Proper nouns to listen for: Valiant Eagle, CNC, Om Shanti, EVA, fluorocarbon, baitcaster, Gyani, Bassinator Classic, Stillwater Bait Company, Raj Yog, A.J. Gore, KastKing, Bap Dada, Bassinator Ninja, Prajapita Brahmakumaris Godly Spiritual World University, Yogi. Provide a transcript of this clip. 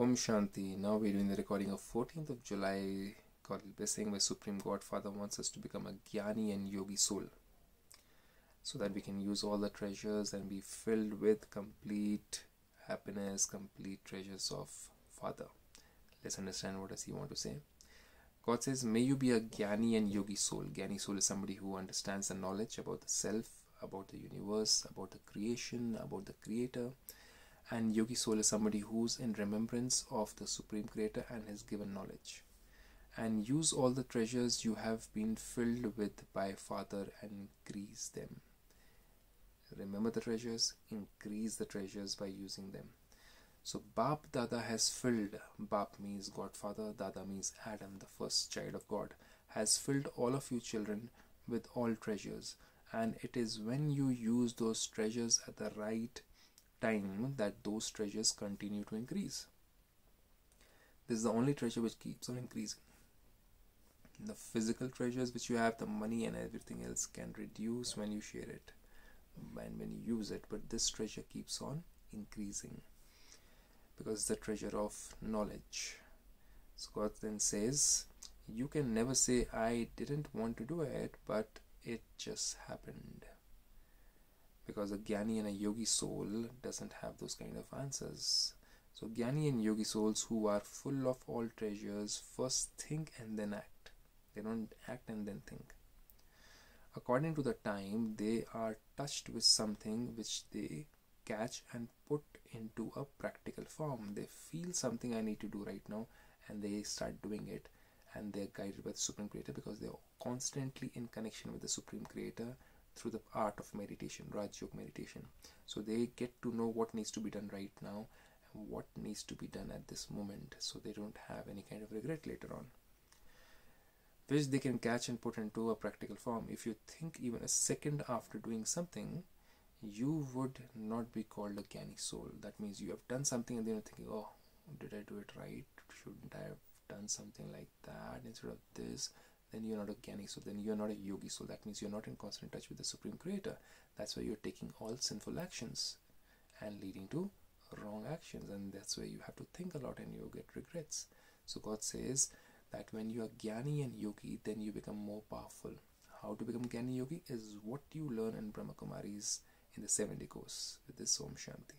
Om Shanti. Now we are doing the recording of 14th of July. God blessing, my Supreme Godfather wants us to become a Gyani and Yogi soul, so that we can use all the treasures and be filled with complete happiness, complete treasures of Father. Let's understand what does he want to say. God says, may you be a Gyani and Yogi soul. Gyani soul is somebody who understands the knowledge about the self, about the universe, about the creation, about the creator. And Yogi soul is somebody who's in remembrance of the Supreme Creator and His given knowledge. And use all the treasures you have been filled with by Father and increase them. Remember the treasures, increase the treasures by using them. So Bap Dada has filled. Bap means Godfather, Dada means Adam, the first child of God, has filled all of you children with all treasures. And it is when you use those treasures at the right time that those treasures continue to increase. This is the only treasure which keeps on increasing. The physical treasures which you have, the money and everything else, can reduce when you share it and when you use it, but this treasure keeps on increasing because it's the treasure of knowledge. So God then says, you can never say I didn't want to do it, but it just happened. Because a Gyani and a Yogi soul doesn't have those kind of answers. So Gyani and Yogi souls who are full of all treasures first think and then act. They don't act and then think. According to the time, they are touched with something which they catch and put into a practical form. They feel something I need to do right now, and they start doing it, and they are guided by the Supreme Creator because they are constantly in connection with the Supreme Creator through the art of meditation, Raj Yog meditation. So they get to know what needs to be done right now and what needs to be done at this moment, so they don't have any kind of regret later on, which they can catch and put into a practical form. If you think even a second after doing something, you would not be called a Gyani soul. That means you have done something and then you're thinking, oh, did I do it right? Shouldn't I have done something like that instead of this? Then you're not a Gyani soul, then you're not a Yogi soul. That means you're not in constant touch with the Supreme Creator. That's why you're taking all sinful actions and leading to wrong actions. And that's why you have to think a lot and you get regrets. So God says that when you are Gyani and Yogi, then you become more powerful. How to become Gyani Yogi is what you learn in Brahmakumaris in the 7-day course. With this, Om Shanti.